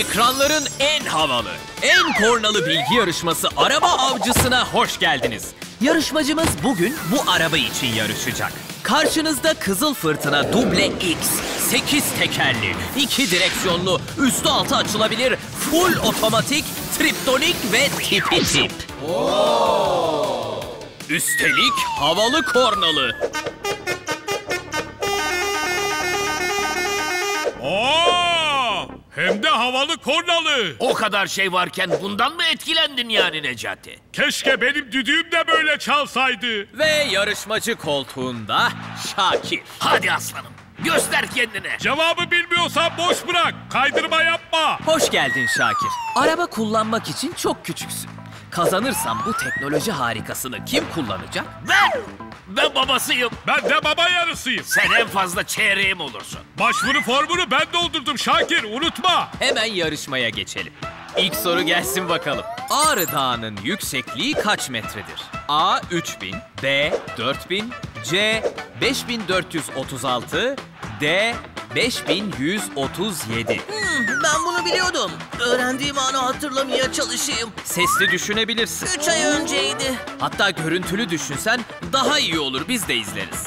Ekranların en havalı, en kornalı bilgi yarışması Araba Avcısı'na hoş geldiniz. Yarışmacımız bugün bu araba için yarışacak. Karşınızda Kızıl Fırtına Double X, 8 tekerli, 2 direksiyonlu, üstü altı açılabilir, full otomatik, triptonik ve tipi tip. Oo. Üstelik havalı kornalı. Hem de havalı kornalı. O kadar şey varken bundan mı etkilendin yani Necati? Keşke benim düdüğüm de böyle çalsaydı. Ve yarışmacı koltuğunda Şakir. Hadi aslanım, göster kendine. Cevabı bilmiyorsan boş bırak, kaydırma yapma. Hoş geldin Şakir. Araba kullanmak için çok küçüksün. Kazanırsam bu teknoloji harikasını kim kullanacak? Ben! Ben babasıyım. Ben de baba yarısıyım. Sen en fazla çeyreğim olursun. Başvuru formunu ben doldurdum Şakir, unutma. Hemen yarışmaya geçelim. İlk soru gelsin bakalım. Ağrı Dağı'nın yüksekliği kaç metredir? A. 3000, B. 4000, C. 5436, D. 5137. Ben bunu biliyordum. Öğrendiğim anı hatırlamaya çalışayım. Sesli düşünebilirsin. 3 ay önceydi. Hatta görüntülü düşünsen daha iyi olur. Biz de izleriz.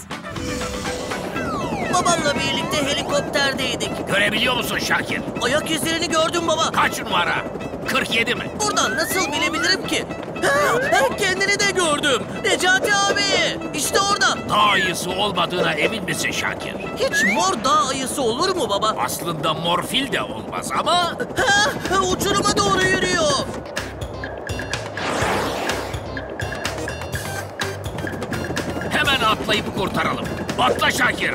Babamla birlikte helikopterdeydik. Görebiliyor musun Şakir? Ayak izlerini gördüm baba. Kaç numara? 47 mi? Buradan nasıl bilebilirim ki? Ha, kendini de gördüm. Necati abi. İşte orada. Dağ ayısı olmadığına emin misin Şakir? Hiç mor dağ ayısı olur mu baba? Aslında morfil de olmaz ama... Ha, uçuruma doğru yürüyor. Hemen atlayıp kurtaralım. Atla Şakir.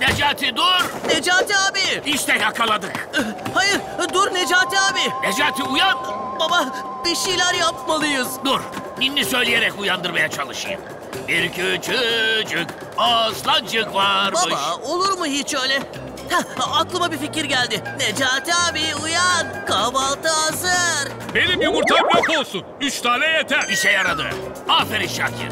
Necati dur! Necati abi! İşte yakaladık. Hayır, dur Necati abi! Necati uyan! Baba, bir şeyler yapmalıyız. Dur, ninni söyleyerek uyandırmaya çalışayım. Bir küçücük aslancık varmış. Baba, olur mu hiç öyle? Heh, aklıma bir fikir geldi. Necati abi uyan, kahvaltı hazır. Benim yumurtam yok olsun, 3 tane yeter. İşe yaradı. Aferin Şakir.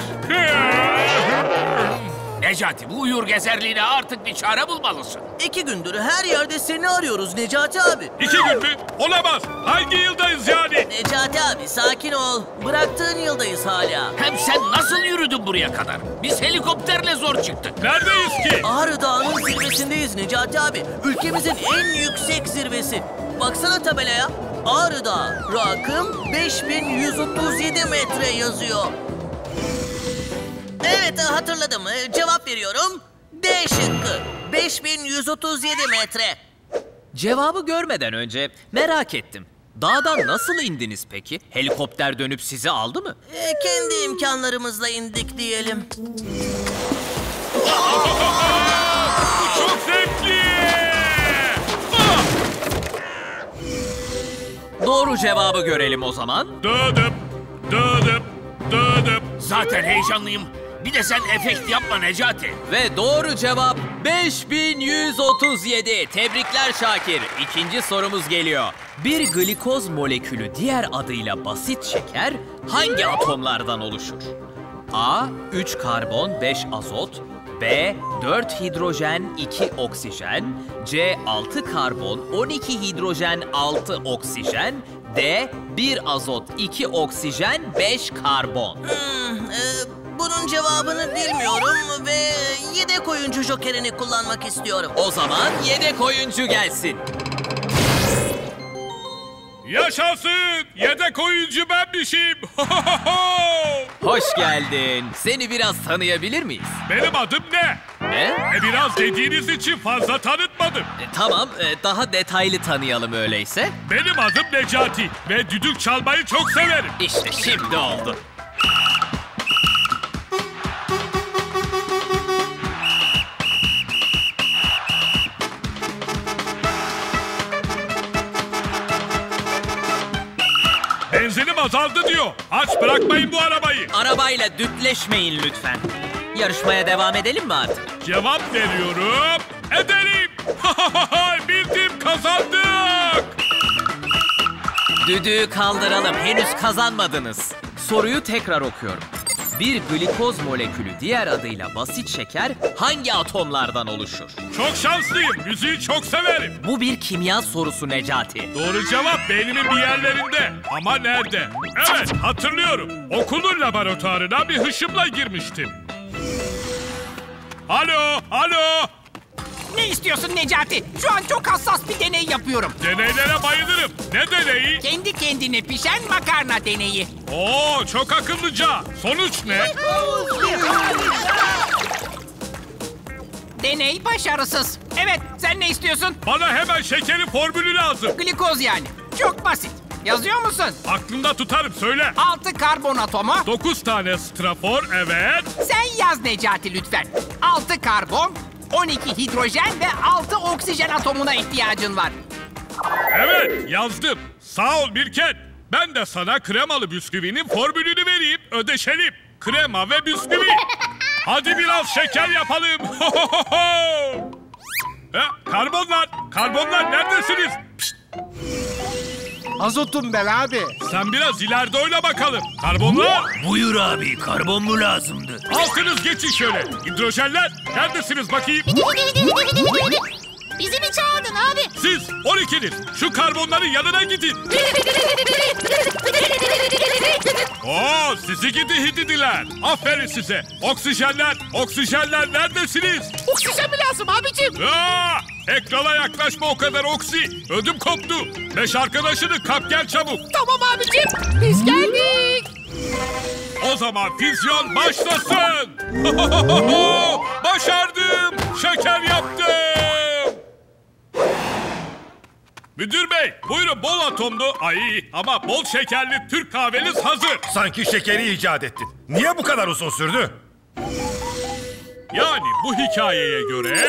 Necati, bu uyur gezerliğine artık bir çare bulmalısın. 2 gündür her yerde seni arıyoruz Necati abi. 2 gün mü? Olamaz. Hangi yıldayız yani? Necati abi sakin ol. Bıraktığın yıldayız hala. Hem sen nasıl yürüdün buraya kadar? Biz helikopterle zor çıktık. Neredeyiz ki? Ağrı Dağı'nın zirvesindeyiz Necati abi. Ülkemizin en yüksek zirvesi. Baksana tabelaya. Ağrı Dağı. Rakım 5137 metre yazıyor. Evet, hatırladım. Cevap veriyorum. D şıkkı. 5137 metre. Cevabı görmeden önce merak ettim. Dağdan nasıl indiniz peki? Helikopter dönüp sizi aldı mı? Kendi imkanlarımızla indik diyelim. Çok zevkli! Doğru cevabı görelim o zaman. Dödüm. Zaten heyecanlıyım. Bir de sen efekt yapma Necati. Ve doğru cevap 5137. Tebrikler Şakir. İkinci sorumuz geliyor. Bir glikoz molekülü diğer adıyla basit şeker hangi atomlardan oluşur? A. 3 karbon 5 azot, B. 4 hidrojen 2 oksijen, C. 6 karbon 12 hidrojen 6 oksijen, D. 1 azot 2 oksijen 5 karbon. Bunun cevabını bilmiyorum ve yedek oyuncu jokerini kullanmak istiyorum. O zaman yedek oyuncu gelsin. Yaşasın! Yedek oyuncu benmişim. Hoş geldin. Seni biraz tanıyabilir miyiz? Benim adım ne? Ne? Biraz dediğiniz için fazla tanıtmadım. Tamam, daha detaylı tanıyalım öyleyse. Benim adım Necati ve düdük çalmayı çok severim. İşte şimdi oldu. Benzinim azaldı diyor. Aç bırakmayın bu arabayı. Arabayla düpleşmeyin lütfen. Yarışmaya devam edelim mi artık? Cevap veriyorum. Edelim. Bildim, kazandık. Düdüğü kaldıralım. Henüz kazanmadınız. Soruyu tekrar okuyorum. Bir glikoz molekülü, diğer adıyla basit şeker, hangi atomlardan oluşur? Çok şanslıyım, müziği çok severim. Bu bir kimya sorusu Necati. Doğru cevap beynimin bir yerlerinde. Ama nerede? Evet, hatırlıyorum. Okulun laboratuvarına bir hışımla girmiştim. Alo, alo! Ne istiyorsun Necati? Şu an çok hassas bir deney yapıyorum. Deneylere bayılırım. Ne deneyi? Kendi kendine pişen makarna deneyi. Oo, çok akıllıca. Sonuç ne? Deney başarısız. Evet, sen ne istiyorsun? Bana hemen şekerin formülü lazım. Glikoz yani. Çok basit. Yazıyor musun? Aklımda tutarım, söyle. 6 karbon atomu. 9 tane strafor, evet. Sen yaz Necati lütfen. 6 karbon... 12 hidrojen ve 6 oksijen atomuna ihtiyacın var. Evet, yazdım. Sağ ol Birken. Ben de sana kremalı bisküvinin formülünü vereyim, ödeşelim. Krema ve bisküvi. Hadi biraz şeker yapalım. Karbonlar, karbonlar neredesiniz? Pişt. Azotum ben abi. Sen biraz ileride oyna bakalım. Karbonla. Buyur abi, karbon mu lazımdı? Altınız geçin şöyle. Hidrojenler neredesiniz bakayım? Bizi mi çağırdın abi? Siz 12'nin şu karbonların yanına gidin. Oo, sizi gidi hididiler. Aferin size. Oksijenler, oksijenler neredesiniz? Oksijen mi lazım abicim? Aa, ekrana yaklaşma o kadar oksi. Ödüm koptu. 5 arkadaşını kap gel çabuk. Tamam abicim. Biz geldik. O zaman füzyon başlasın. Başardım. Şeker yaptım. Müdür bey, buyurun bol atomlu, ama bol şekerli Türk kahveniz hazır. Sanki şekeri icat ettin. Niye bu kadar uzun sürdü? Yani bu hikayeye göre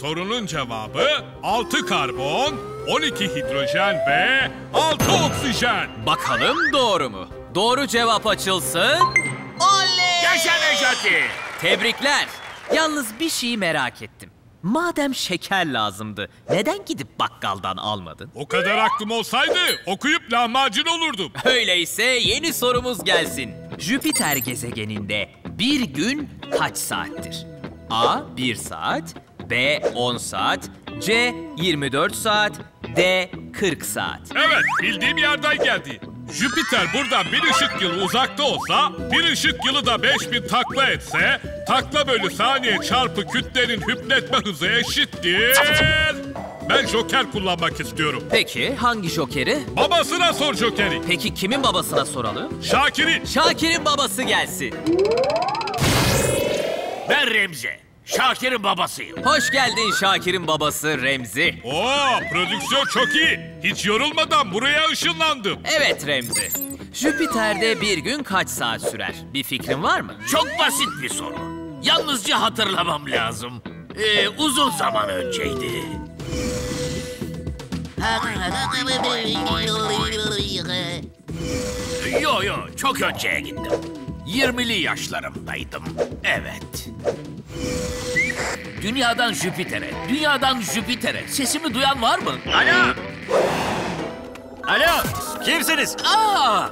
sorunun cevabı 6 karbon, 12 hidrojen ve 6 oksijen. Bakalım doğru mu? Doğru cevap açılsın. Oley! Yaşa Necati! Tebrikler. Yalnız bir şeyi merak ettim. Madem şeker lazımdı, neden gidip bakkaldan almadın? O kadar aklım olsaydı okuyup lahmacun olurdum. Öyleyse yeni sorumuz gelsin. Jüpiter gezegeninde bir gün kaç saattir? A. 1 saat, B. 10 saat, C. 24 saat, D. 40 saat. Evet, bildiğim yerden geldi. Jüpiter buradan 1 ışık yılı uzakta olsa, 1 ışık yılı da 5000 takla etse, takla bölü saniye çarpı kütlenin hüpletme hızı eşittir. Ben joker kullanmak istiyorum. Peki hangi jokeri? Babasına sor jokeri. Peki kimin babasına soralım? Şakir'in. Şakir'in babası gelsin. Ben Remzi. Şakir'in babasıyım. Hoş geldin Şakir'in babası Remzi. Oo, prodüksiyon çok iyi. Hiç yorulmadan buraya ışınlandım. Evet Remzi. Jüpiter'de bir gün kaç saat sürer? Bir fikrin var mı? Çok basit bir soru. Yalnızca hatırlamam lazım. Uzun zaman önceydi. Yo, çok önceye gittim. 20'li yaşlarımdaydım. Evet. Dünyadan Jüpiter'e, dünyadan Jüpiter'e. Sesimi duyan var mı? Alo! Alo, kimsiniz? Aa,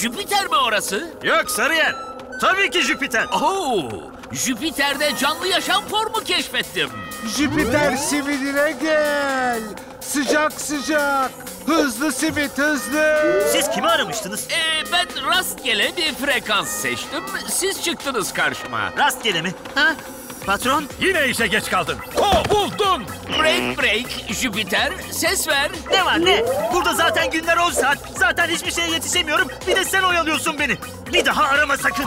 Jüpiter mi orası? Yok, Sarıyer. Tabii ki Jüpiter. Oo, Jüpiter'de canlı yaşam formu keşfettim. Jüpiter simidine gel. Sıcak sıcak. Hızlı simit, hızlı. Siz kimi aramıştınız? Ben rastgele bir frekans seçtim. Siz çıktınız karşıma. Rastgele mi? Ha? Patron? Yine işe geç kaldın. Kovuldun. Break. Jüpiter, ses ver. Ne var ne? Burada zaten günler 10 saat. Zaten hiçbir şeye yetişemiyorum. Bir de sen oyalıyorsun beni. Bir daha arama sakın.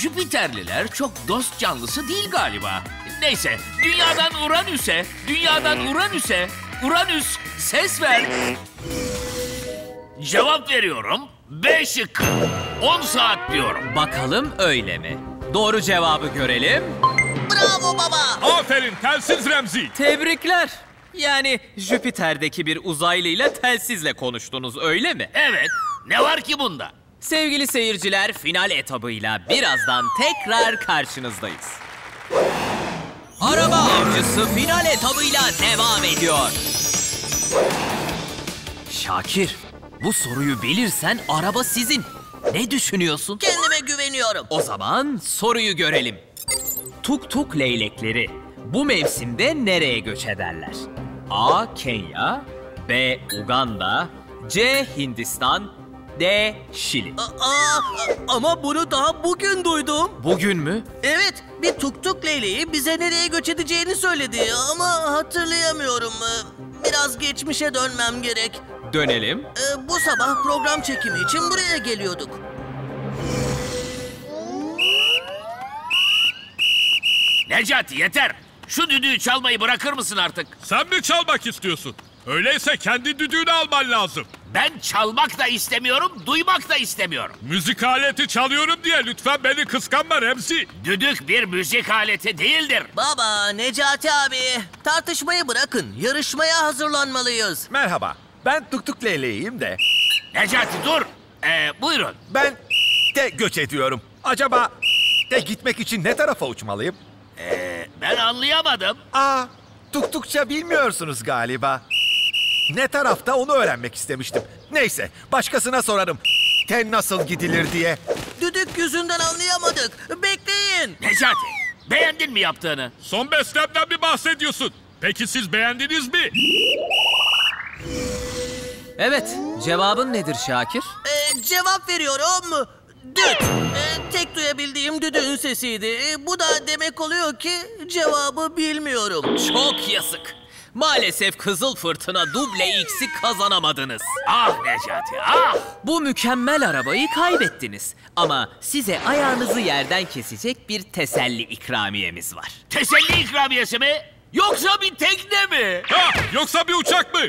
Jüpiterliler çok dost canlısı değil galiba. Neyse, dünyadan Uranüs'e. Uranüs, ses ver. Cevap veriyorum. 5 şıkkı. 10 saat diyorum. Bakalım öyle mi? Doğru cevabı görelim. Bravo baba. Aferin telsiz Remzi. Tebrikler. Yani Jüpiter'deki bir uzaylıyla telsizle konuştunuz öyle mi? Evet. Ne var ki bunda? Sevgili seyirciler, final etabıyla birazdan tekrar karşınızdayız. Araba avcısı final etabıyla devam ediyor. Şakir, bu soruyu bilirsen araba sizin. Ne düşünüyorsun? Kendime güveniyorum. O zaman soruyu görelim. Tuk tuk leylekleri bu mevsimde nereye göç ederler? A. Kenya, B. Uganda, C. Hindistan, D. Şili. Ama bunu daha bugün duydum. Bugün mü? Evet, bir tuk tuk leyleği bize nereye göç edeceğini söyledi ama hatırlayamıyorum. Biraz geçmişe dönmem gerek. Dönelim. Bu sabah program çekimi için buraya geliyorduk. Necati yeter. Şu düdüğü çalmayı bırakır mısın artık? Sen mi çalmak istiyorsun? Öyleyse kendi düdüğünü alman lazım. Ben çalmak da istemiyorum, duymak da istemiyorum. Müzik aleti çalıyorum diye lütfen beni kıskanma Remzi. Düdük bir müzik aleti değildir. Baba, Necati abi, tartışmayı bırakın. Yarışmaya hazırlanmalıyız. Merhaba, ben Tuk Tuk Leyleğiyim de. Necati dur, buyurun. Ben de göç ediyorum. Acaba de gitmek için ne tarafa uçmalıyım? Ben anlayamadım. Tuktukça bilmiyorsunuz galiba. Ne tarafta onu öğrenmek istemiştim. Neyse, başkasına sorarım. Ten nasıl gidilir diye. Düdük yüzünden anlayamadık. Bekleyin. Necati, beğendin mi yaptığını? Son beslemden mi bahsediyorsun? Peki siz beğendiniz mi? Evet, cevabın nedir Şakir? Cevap veriyorum. Düt. Tek duyabildiğim düdüğün sesiydi. Bu da demek oluyor ki cevabı bilmiyorum. Çok yazık. Maalesef Kızıl Fırtına Double X'i kazanamadınız. Ah Necati, ah! Bu mükemmel arabayı kaybettiniz. Ama size ayağınızı yerden kesecek bir teselli ikramiyemiz var. Teselli ikramiyesi mi? Yoksa bir tekne mi? Yoksa bir uçak mı?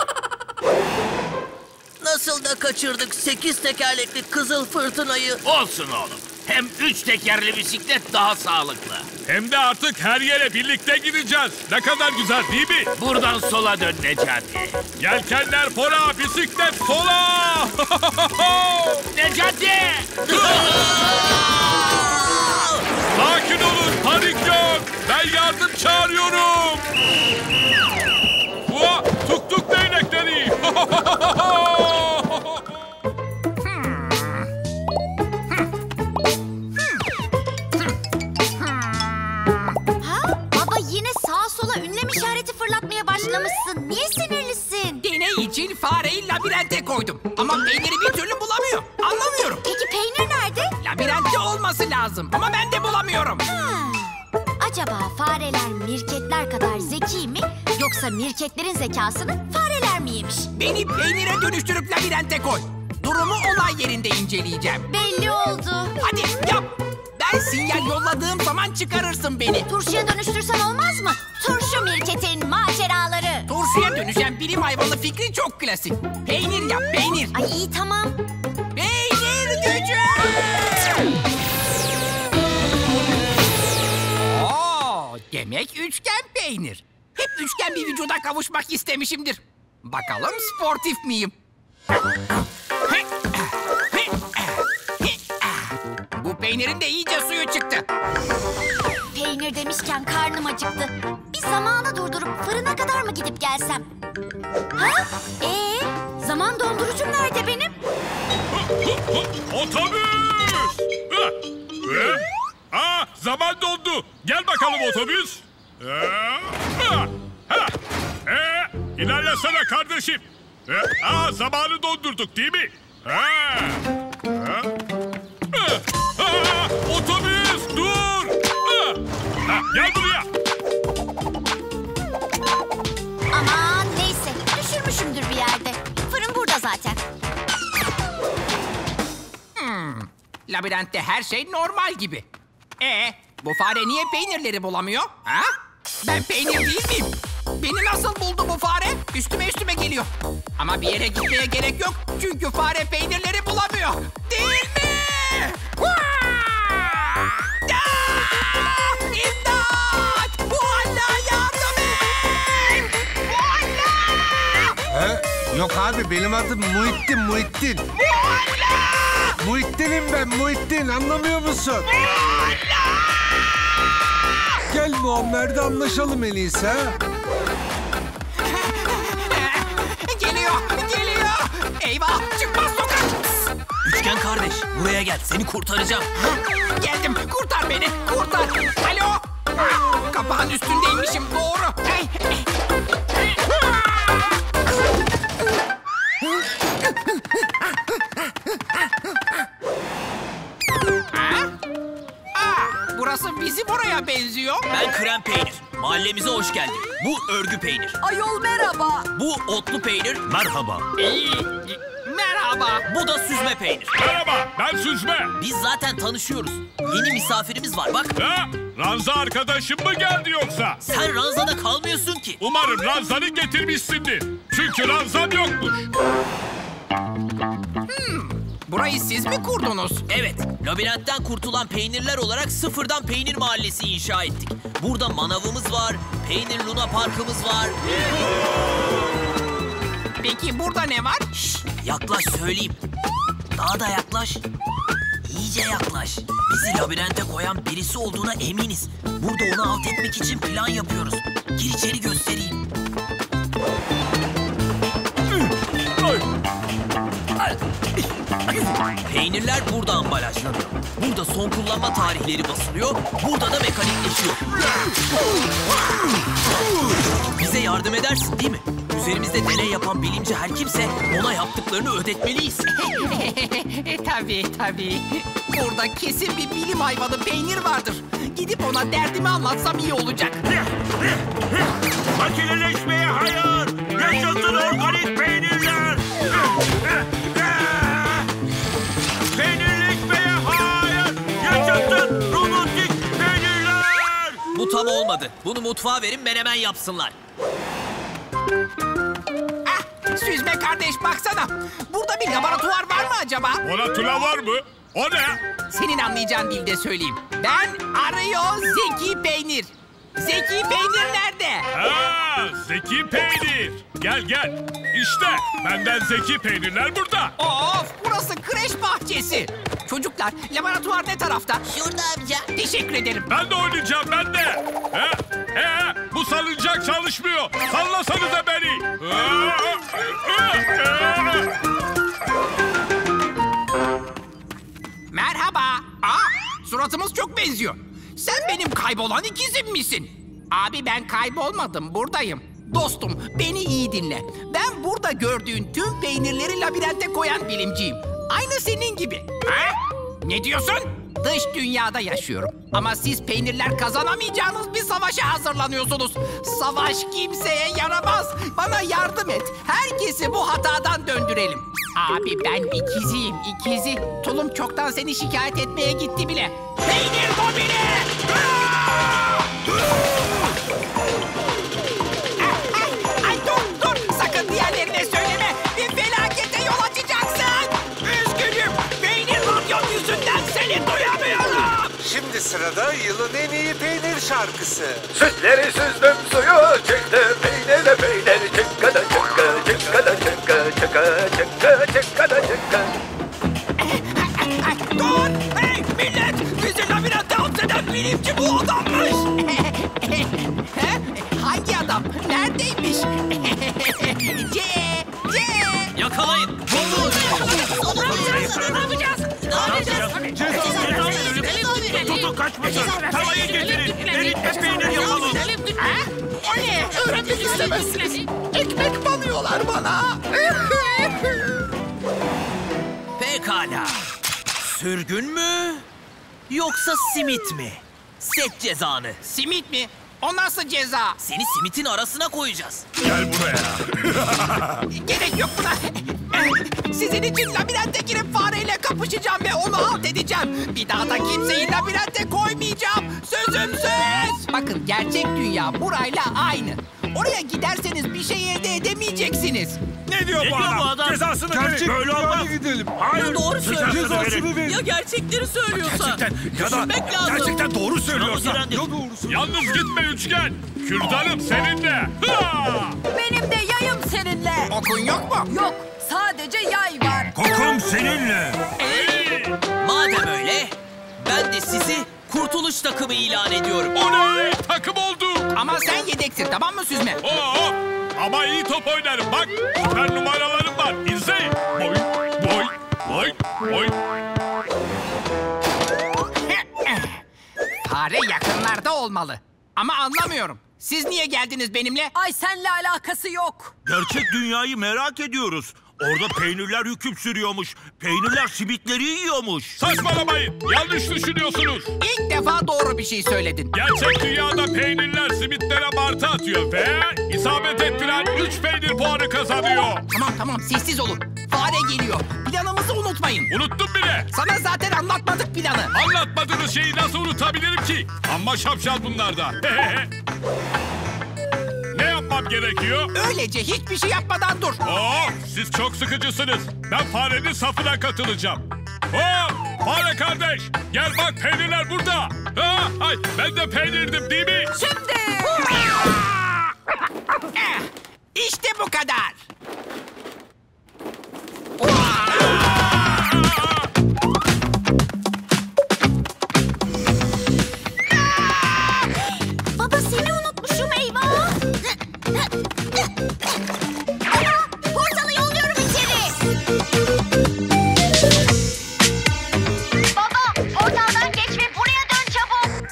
Nasıl da kaçırdık 8 tekerlekli Kızıl Fırtınayı. Olsun oğlum. Hem 3 tekerli bisiklet daha sağlıklı. Hem de artık her yere birlikte gideceğiz. Ne kadar güzel değil mi? Buradan sola dön Necati. Yelkenler fora, bisiklet sola. Necati! Sakin olun, panik yok. Ben yardım çağırıyorum. Tuk tuk değnekleri. Fırlatmaya başlamışsın. Niye sinirlisin? Deney için fareyi labirente koydum. Ama peyniri bir türlü bulamıyor. Anlamıyorum. Peki peynir nerede? Labirentte olması lazım. Ama ben de bulamıyorum. Acaba fareler mirketler kadar zeki mi? Yoksa mirketlerin zekasını fareler mi yemiş? Beni peynire dönüştürüp labirente koy. Durumu olay yerinde inceleyeceğim. Belli oldu. Hadi yap. Ben sinyal yolladığım zaman çıkarırsın beni. Turşuya dönüştürsen olmaz mı? Turşu mirketin maceraları. Turşuya dönüşen bilim hayvanı fikri çok klasik. Peynir yap, peynir. Ay iyi tamam. Peynir gücü! Demek üçgen peynir. Hep üçgen bir vücuda kavuşmak istemişimdir. Bakalım sportif miyim? Bu peynirin de iyice suyu çıktı. Peynir demişken karnım acıktı. Bir zamanı durdurup fırına kadar mı gidip gelsem? Zaman dondurucum nerede benim? Otobüs! Zaman dondu. Gel bakalım otobüs. İlerlesene kardeşim. Zamanı dondurduk değil mi? Otobüs dur! Gel buraya! Aman neyse, düşürmüşümdür bir yerde. Fırın burada zaten. Labirentte her şey normal gibi. Bu fare niye peynirleri bulamıyor? Ben peynir değil miyim? Beni nasıl buldu bu fare? Üstüme geliyor. Ama bir yere gitmeye gerek yok. Çünkü fare peynirleri bulamıyor. Değil mi? İmdat! Mualla yardım et! Mualla! Yok abi benim adım Muhittin, Muhittin. Mualla! Muhittin'im ben, Muhittin. Anlamıyor musun? Mualla! Gel Muammer'de anlaşalım en iyisi ha. Geliyor, geliyor. Eyvah, çıkmaz sokak. Ergen kardeş, buraya gel. Seni kurtaracağım. Geldim. Kurtar beni. Kurtar. Alo. Kapağın üstündeymişim. Doğru. Burası bizim oraya benziyor. Ben krem peynir. Mahallemize hoş geldin. Bu örgü peynir. Ayol merhaba. Bu otlu peynir. Merhaba. Merhaba. Bu da süzme peynir. Merhaba, ben süzme. Biz zaten tanışıyoruz. Yeni misafirimiz var bak. Ha, ranza arkadaşım mı geldi yoksa? Sen ranzada kalmıyorsun ki. Umarım ranzanı getirmişsindir. Çünkü ranzan yokmuş. Burayı siz mi kurdunuz? Evet. Labirentten kurtulan peynirler olarak sıfırdan peynir mahallesi inşa ettik. Burada manavımız var, peynir luna parkımız var. Peki burada ne var? Şşş, yaklaş söyleyeyim. Daha da yaklaş. İyice yaklaş. Bizi labirente koyan birisi olduğuna eminiz. Burada onu alt etmek için plan yapıyoruz. Gir içeri göstereyim. Peynirler burada ambalajlanıyor. Burada son kullanma tarihleri basılıyor. Burada da mekanikleşiyor. Bize yardım edersin değil mi? Üzerimizde deney yapan bilimci her kimse ona yaptıklarını ödetmeliyiz. Tabii tabii. Burada kesin bir bilim hayvanı peynir vardır. Gidip ona derdimi anlatsam iyi olacak. Makineleşmeye hayır! Yaşasın organik peynirler! Peynirleşmeye hayır! Yaşasın robotik peynirler! Bu tam olmadı. Bunu mutfağa verin menemen yapsınlar. Süzme kardeş baksana. Burada bir laboratuvar var mı acaba? Laboratuvar var mı? O ne? Senin anlayacağın dilde söyleyeyim. Ben arıyor Zeki Peynir. Zeki Peynir nerede? Ha, Zeki Peynir. Gel gel. İşte benden Zeki Peynirler burada. Of, burası kreş bahçesi. Çocuklar, laboratuvar ne tarafta? Şurada amca. Teşekkür ederim. Ben de oynayacağım, ben de. Bu salıncak çalışmıyor. Sallasanıza beni. Merhaba. Suratımız çok benziyor. Sen benim kaybolan ikizim misin? Abi ben kaybolmadım, buradayım. Dostum, beni iyi dinle. Ben burada gördüğün tüm peynirleri labirente koyan bilimciyim. Aynı senin gibi. Ha? Ne diyorsun? Dış dünyada yaşıyorum. Ama siz peynirler kazanamayacağınız bir savaşa hazırlanıyorsunuz. Savaş kimseye yaramaz. Bana yardım et. Herkesi bu hatadan döndürelim. Abi ben ikiziyim, ikizi. Tulum çoktan seni şikayet etmeye gitti bile. Peynir bobini! Ay dur, dur. Sakın diğerlerine söyleme. Bir felakete yol açacaksın. Üzgünüm. Peynir radyon yüzünden seni duyamıyorum. Şimdi sırada yılın en iyi peynir şarkısı. Sütleri süzdüm suyu çıktı. Peynirle peynir çıkkı da çıkkı. Çıkkı da çıkkı çıkkı çıkkı çıkkı da çıkkı. Dur! Hey millet! Bizi labirente hapseden bilimci bu adammış. Hangi adam? Neredeymiş? C! Yakalayın! Ne yapacağız? Tutun kaçmasın! Tavayı getirin! Eritme peynir yapalım! O ne? Öğrenmek istemezsiniz. Ekmek banıyorlar bana. Pekala. Sürgün mü? Yoksa simit mi? Set cezanı. Simit mi? O nasıl ceza? Seni simitin arasına koyacağız. Gel buraya. Gerek yok buna. Sizin için labirente girip fareyle kapışacağım ve onu alt edeceğim. Bir daha da kimseyi labirente koymayacağım. Sözüm söz. Bakın gerçek dünya burayla aynı. Oraya giderseniz bir şey elde edemeyeceksiniz. Ne diyor bu adam? Cezasını verin. Böyle olmaz. Gidelim. Hayır. Doğru söylüyorsa. Ya gerçekleri söylüyorsa. Gerçekten doğru söylüyorsa. Yalnız gitme üçgen. Kürdanım seninle. Benim de yayım seninle. Okun yok mu? Yok. Sadece yay var. Kokum seninle. Madem öyle, ben de sizi kurtuluş takımı ilan ediyorum. Oley! Takım olduk. Ama sen yedeksin, tamam mı süzme? Oo! Ama iyi top oynarım bak. Süper numaralarım var. İzleyin. Boy, boy, boy. Fare yakınlarda olmalı. Ama anlamıyorum. Siz niye geldiniz benimle? Ay senle alakası yok. Gerçek dünyayı merak ediyoruz. Orada peynirler hüküm sürüyormuş. Peynirler simitleri yiyormuş. Saçmalamayın. Yanlış düşünüyorsunuz. İlk defa doğru bir şey söyledin. Gerçek dünyada peynirler simitlere martı atıyor ve isabet ettiren 3 peynir puanı kazanıyor. Tamam sessiz olun. Fare geliyor. Planımızı unutmayın. Unuttum bile. Sana zaten anlatmadık planı. Anlatmadığınız şeyi nasıl unutabilirim ki? Amma şapşal bunlar da. Ne yapmam gerekiyor? Öylece hiçbir şey yapmadan dur. Siz çok sıkıcısınız. Ben farenin safına katılacağım. Fare kardeş, gel bak peynirler burada. Ben de peynirdim değil mi? Şimdi. İşte bu kadar. Baba seni unutmuşum eyvah. Baba portalı yolluyorum içeri. Baba portaldan geç ve buraya dön çabuk.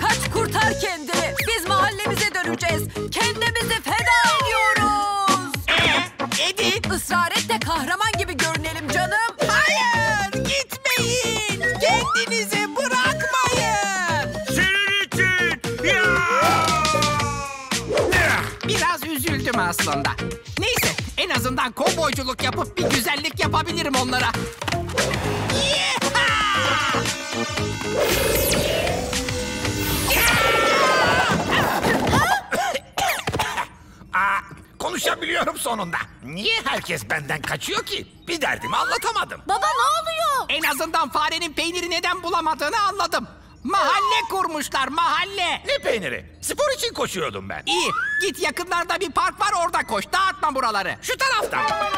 Kaç kurtar kendini. Biz mahallemize döneceğiz. Kendimizi feda ediyoruz. Israr et de kahraman gibi görünelim canım. Hayır, gitmeyin. Kendinizi bırakmayın. Biraz üzüldüm aslında. Neyse, en azından kovboyculuk yapıp bir güzellik yapabilirim onlara. Konuşabiliyorum sonunda. Niye herkes benden kaçıyor ki? Bir derdimi anlatamadım. Baba ne oluyor? En azından farenin peyniri neden bulamadığını anladım. Mahalle kurmuşlar, mahalle. Ne peyniri? Spor için koşuyordum ben. İyi, git yakınlarda bir park var orada koş. Dağıtma buraları. Şu tarafta.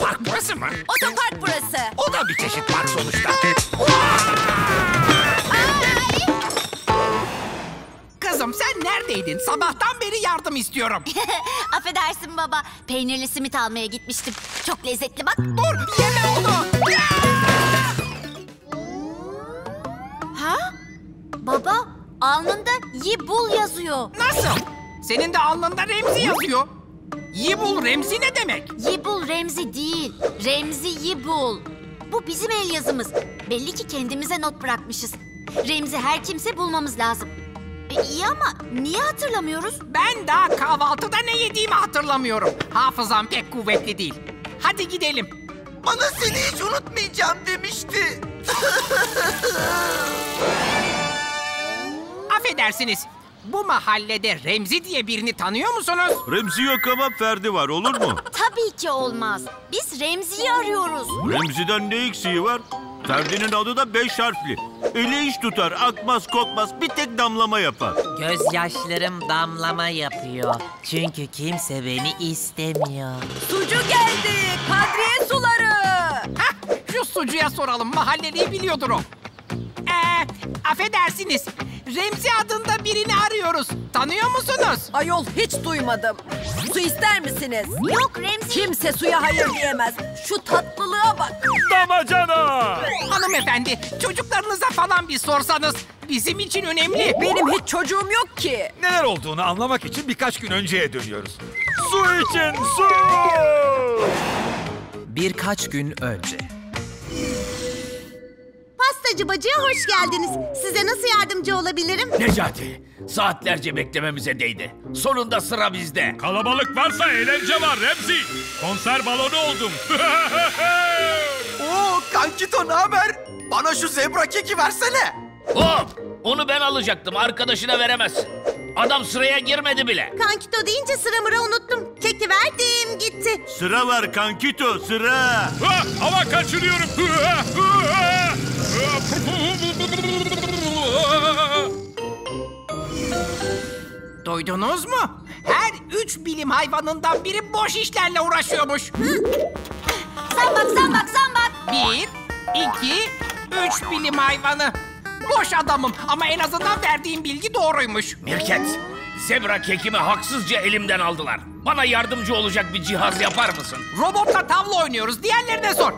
Park burası mı? Otopark burası. O da bir çeşit park sonuçta. Kızım sen neredeydin? Sabahtan beri yardım istiyorum. Affedersin baba. Peynirli simit almaya gitmiştim. Çok lezzetli bak. Dur yeme onu. Baba alnında Yibul yazıyor. Nasıl? Senin de alnında Remzi yazıyor. Yibul Remzi ne demek? Yibul Remzi değil. Remzi Yibul. Bu bizim el yazımız. Belli ki kendimize not bırakmışız. Remzi her kimse bulmamız lazım. İyi ama niye hatırlamıyoruz? Ben daha kahvaltıda ne yediğimi hatırlamıyorum. Hafızam pek kuvvetli değil. Hadi gidelim. Bana seni hiç unutmayacağım demişti. Affedersiniz. Bu mahallede Remzi diye birini tanıyor musunuz? Remzi yok ama Ferdi var, olur mu? Tabii ki olmaz. Biz Remzi'yi arıyoruz. Remzi'den ne eksiği var? Ferdi'nin adı da 5 harfli. Eli iş tutar, akmaz, kopmaz, bir tek damlama yapar. Gözyaşlarım damlama yapıyor. Çünkü kimse beni istemiyor. Sucu geldi, Kadriye suları. Şu sucuya soralım, mahalleliyi biliyordur o. Affedersiniz, Remzi adında birini arıyoruz. Tanıyor musunuz? Ayol hiç duymadım. Su ister misiniz? Yok Remzi. Kimse suya hayır diyemez. Şu tatlılığa bak. Damacana! Hanımefendi, çocuklarınıza falan bir sorsanız bizim için önemli. Benim hiç çocuğum yok ki. Neler olduğunu anlamak için birkaç gün önceye dönüyoruz. Su için su! Birkaç gün önce. Pastacı bacıya hoş geldiniz. Size nasıl yardımcı olabilirim? Necati, saatlerce beklememize değdi. Sonunda sıra bizde. Kalabalık varsa eğlence var Remzi. Konser balonu oldum. Kankito, naber? Bana şu zebra keki versene. Hop, onu ben alacaktım. Arkadaşına veremezsin. Adam sıraya girmedi bile. Kankito deyince sıramı unuttum. Keki verdim, gitti. Sıra var Kankito, sıra. Ama kaçırıyorum. Duydunuz mu? Her 3 bilim hayvanından biri boş işlerle uğraşıyormuş. Zambak, zambak, zambak. 1, 2, 3 bilim hayvanı. Boş adamım ama en azından verdiğim bilgi doğruymuş. Mirket, zebra kekimi haksızca elimden aldılar. Bana yardımcı olacak bir cihaz yapar mısın? Robotla tavla oynuyoruz, diğerlerine sor.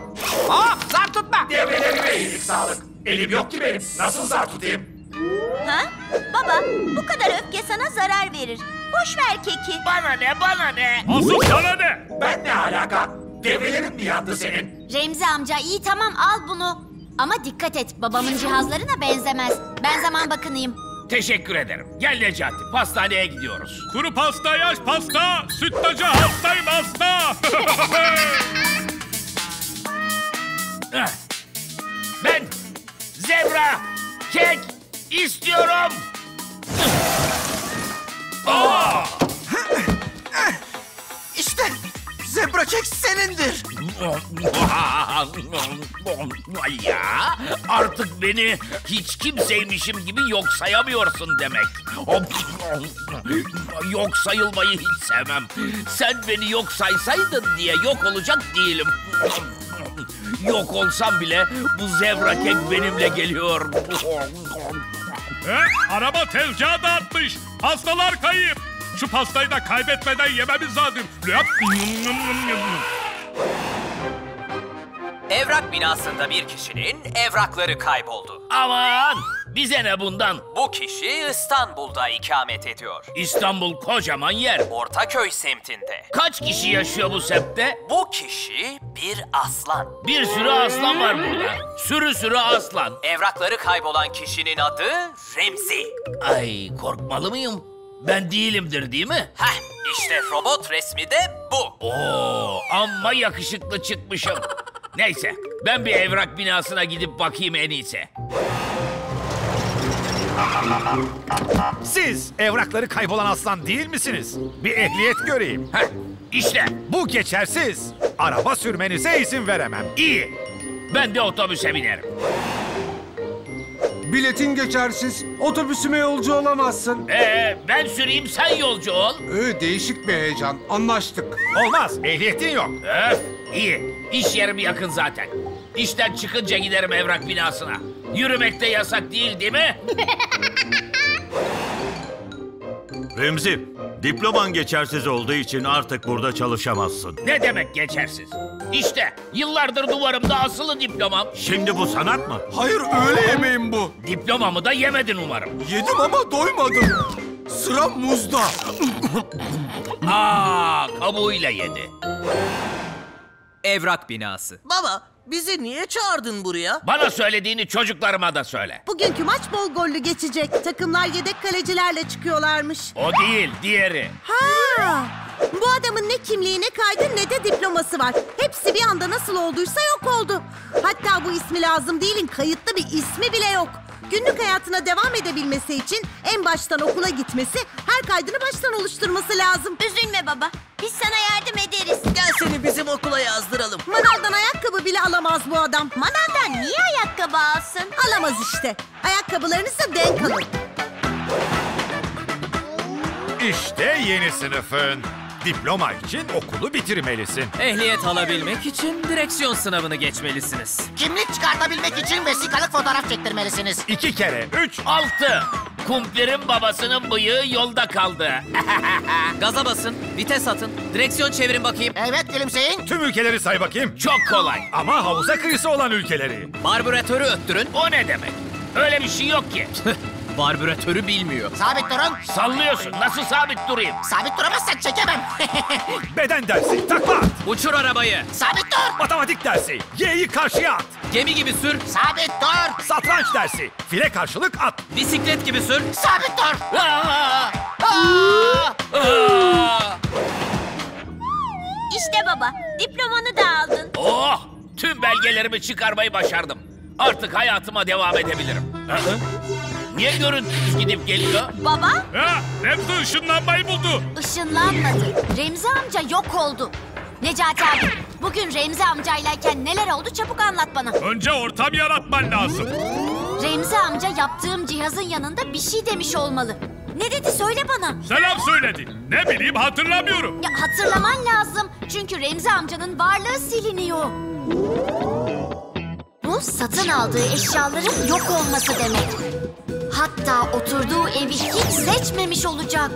Hop, zar tutma. Devrelerime iyilik sağlık. Elim yok ki benim, nasıl zar tutayım? Ha? Baba, bu kadar öfke sana zarar verir. Boş ver keki. Bana ne, bana ne? Asıl sana ne? Ben ne alaka? Devrelerin mi yandı senin? Remzi amca, iyi tamam al bunu. Ama dikkat et, babamın cihazlarına benzemez. Ben zaman bakınayım. Teşekkür ederim. Gel Necati, pastaneye gidiyoruz. Kuru pasta, yaş pasta, sütlacı hastayım hasta. Ben zebra kek istiyorum. Aa! İşte zebra kek senindir. Ya, artık beni hiç kimseymişim gibi yok sayamıyorsun demek. Yok sayılmayı hiç sevmem. Sen beni yok saysaydın diye yok olacak değilim. Yok olsam bile bu zebra kek benimle geliyor. Araba tezgahı dağıtmış. Pastalar kayıp. Şu pastayı da kaybetmeden yememiz lazım. Evrak binasında bir kişinin evrakları kayboldu. Aman! Bize ne bundan? Bu kişi İstanbul'da ikamet ediyor. İstanbul kocaman yer. Ortaköy semtinde. Kaç kişi yaşıyor bu semtte? Bu kişi bir aslan. Bir sürü aslan var burada. Sürü sürü aslan. Evrakları kaybolan kişinin adı Remzi. Ay, korkmalı mıyım? Ben değilimdir değil mi? Heh, işte robot resmi de bu. Oo, amma yakışıklı çıkmışım. Neyse, ben bir evrak binasına gidip bakayım en iyisi. Siz evrakları kaybolan aslan değil misiniz? Bir ehliyet göreyim. Heh, işte. Bu geçersiz. Araba sürmenize izin veremem. İyi. Ben de otobüse binerim. Biletin geçersiz. Otobüsüme yolcu olamazsın. Ben süreyim, sen yolcu ol. Değişik bir heyecan. Anlaştık. Olmaz. Ehliyetin yok. İyi. İş yerim yakın zaten. İşten çıkınca giderim evrak binasına. Yürümek de yasak değil, değil mi? Remzi, diploman geçersiz olduğu için artık burada çalışamazsın. Ne demek geçersiz? İşte yıllardır duvarımda asılı diplomam. Şimdi bu sanat mı? Hayır, öğle yemeğim bu. Diplomamı da yemedin umarım. Yedim ama doymadım. Sıra muzda. Kabuğuyla yedi. Evrak binası. Baba, bizi niye çağırdın buraya? Bana söylediğini çocuklarıma da söyle. Bugünkü maç bol gollü geçecek. Takımlar yedek kalecilerle çıkıyorlarmış. O değil, diğeri. Ha! Bu adamın ne kimliği, ne kaydı, ne de diploması var. Hepsi bir anda nasıl olduysa yok oldu. Hatta bu ismi lazım değilin kayıtlı bir ismi bile yok. Günlük hayatına devam edebilmesi için en baştan okula gitmesi, her kaydını baştan oluşturması lazım. Üzülme baba, biz sana yardım ederiz. Gel seni bizim okula yazdıralım. Manavdan ayakkabı bile alamaz bu adam. Manavdan niye ayakkabı alsın? Alamaz işte. Ayakkabılarınızla denk alın. İşte yeni sınıfın. Diploma için okulu bitirmelisin. Ehliyet alabilmek için direksiyon sınavını geçmelisiniz. Kimlik çıkartabilmek için vesikalık fotoğraf çektirmelisiniz. 2 kere 3, 6. Kumplerin babasının bıyığı yolda kaldı. Gaza basın, vites atın, direksiyon çevirin bakayım. Evet, gülümseyin. Tüm ülkeleri say bakayım. Çok kolay. Ama havuza kıyısı olan ülkeleri. Barbüratörü öttürün. O ne demek? Öyle bir şey yok ki. Barbüratörü bilmiyor. Sabit durun. Sallıyorsun. Nasıl sabit durayım? Sabit duramazsan çekemem. Beden dersi. Takla at. Uçur arabayı. Sabit dur. Matematik dersi. Y'yi karşıya at. Gemi gibi sür. Sabit dur. Satranç dersi. File karşılık at. Bisiklet gibi sür. Sabit dur. İşte baba. Diplomanı da aldın. Oh! Tüm belgelerimi çıkarmayı başardım. Artık hayatıma devam edebilirim. Niye görüntüsüz gidip geliyor? Baba? Remzi ışınlanmayı buldu. Işınlanmadı. Remzi amca yok oldu. Necati abi, bugün Remzi amcaylayken neler oldu çabuk anlat bana. Önce ortam yaratman lazım. Remzi amca yaptığım cihazın yanında bir şey demiş olmalı. Ne dedi söyle bana. Selam söyledi. Ne bileyim, hatırlamıyorum. Ya, hatırlaman lazım. Çünkü Remzi amcanın varlığı siliniyor. Patronu satın aldığı eşyaların yok olması demek. Hatta oturduğu evi hiç seçmemiş olacak.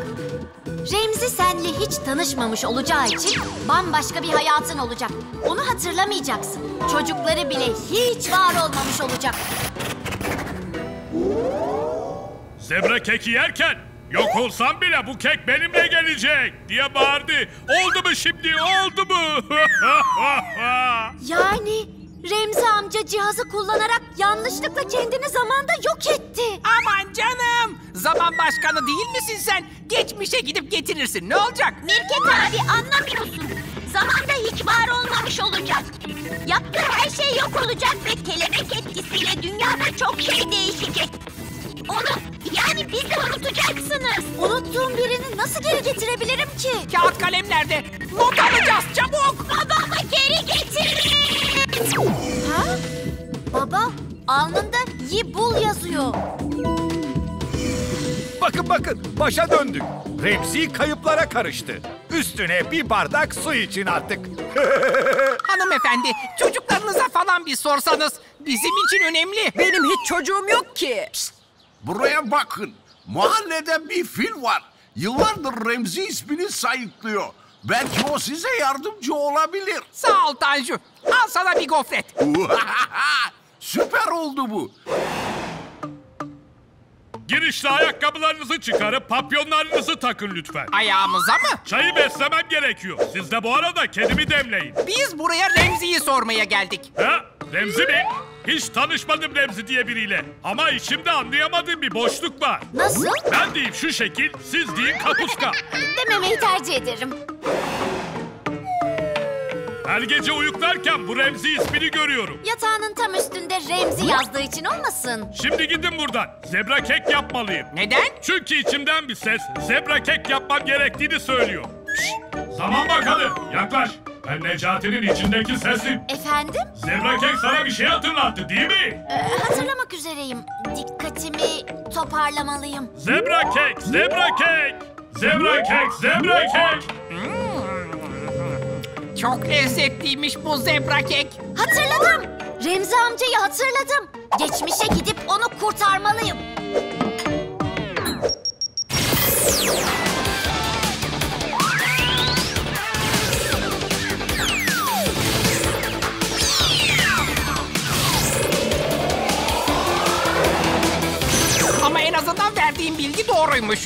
Remzi senle hiç tanışmamış olacağı için bambaşka bir hayatın olacak. Onu hatırlamayacaksın. Çocukları bile hiç var olmamış olacak. Zebra keki yerken yok olsam bile bu kek benimle gelecek diye bağırdı. Oldu mu şimdi, oldu mu? Yani Remzi amca cihazı kullanarak yanlışlıkla kendini zamanda yok etti. Aman canım! Zaman başkanı değil misin sen? Geçmişe gidip getirirsin, ne olacak? Mirket abi anlamıyorsun. Zamanda hiç var olmamış olacak. Yaptığı her şey yok olacak ve kelebek etkisiyle dünyada çok şey değişecek. Onu, yani bizi unutacaksınız. Unuttuğum birini nasıl geri getirebilirim ki? Kağıt kalem nerede? Not alacağız, çabuk! Babamı geri getirin! Ha? Baba, alnında yi bul yazıyor. Bakın bakın, başa döndük. Remzi kayıplara karıştı. Üstüne bir bardak su için artık. Hanımefendi, çocuklarınıza falan bir sorsanız bizim için önemli. Benim hiç çocuğum yok ki. Pişt. Buraya bakın. Mahallede bir fil var. Yıllardır Remzi ismini sayıklıyor. Belki o size yardımcı olabilir. Sağ ol Tanju. Al sana bir gofret. Süper oldu bu. Girişte ayakkabılarınızı çıkarıp papyonlarınızı takın lütfen. Ayağımıza mı? Çayı beslemem gerekiyor. Siz de bu arada kedimi demleyin. Biz buraya Remzi'yi sormaya geldik. Ha? Remzi mi? Hiç tanışmadım Remzi diye biriyle. Ama içimde anlayamadığım bir boşluk var. Nasıl? Ben diyeyim şu şekil, siz deyin kapuska. Dememeyi tercih ederim. Her gece uyuklarken bu Remzi ismini görüyorum. Yatağının tam üstünde Remzi yazdığı için olmasın? Şimdi gidin buradan. Zebra kek yapmalıyım. Neden? Çünkü içimden bir ses zebra kek yapmam gerektiğini söylüyor. Tamam bakalım. Yaklaş. Ben Necati'nin içindeki sesim. Efendim? Zebra kek sana bir şey hatırlattı değil mi? Hatırlamak üzereyim. Dikkatimi toparlamalıyım. Zebra kek, zebra kek. Zebra kek, zebra kek. Çok lezzetliymiş bu zebra kek. Hatırladım. Remzi amcayı hatırladım. Geçmişe gidip onu kurtarmalıyım. Ama en azından verdiğim bilgi doğruymuş.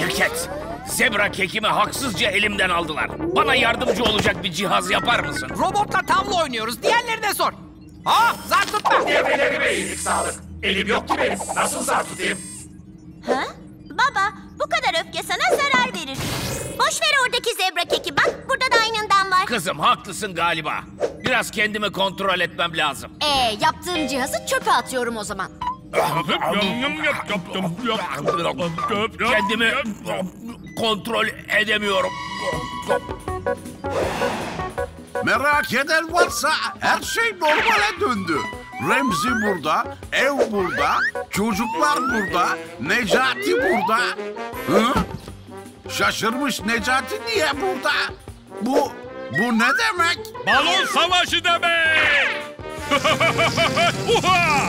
Mirket, zebra kekimi haksızca elimden aldılar. Bana yardımcı olacak bir cihaz yapar mısın? Robotla tavla oynuyoruz. Diğerlerine sor. Ha, zar tutma. Devrelerime iyilik sağlık. Elim yok ki benim. Nasıl zar tutayım? Ha? Baba, bu kadar öfke sana zarar verir. Boş ver oradaki zebra keki. Bak, burada da aynından var. Kızım, haklısın galiba. Biraz kendimi kontrol etmem lazım. Yaptığım cihazı çöpe atıyorum o zaman. Kendimi kontrol edemiyorum. Merak eden varsa her şey normale döndü. Remzi burada, ev burada, çocuklar burada, Necati burada. Hı? Şaşırmış Necati niye burada? Bu ne demek? Balon savaşı demek! Uha!